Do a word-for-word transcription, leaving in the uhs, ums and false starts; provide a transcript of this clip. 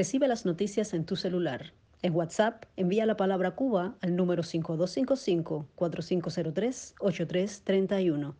Recibe las noticias en tu celular. En WhatsApp, envía la palabra Cuba al número cinco dos cinco cinco, cuatro cinco cero tres, ocho tres tres uno.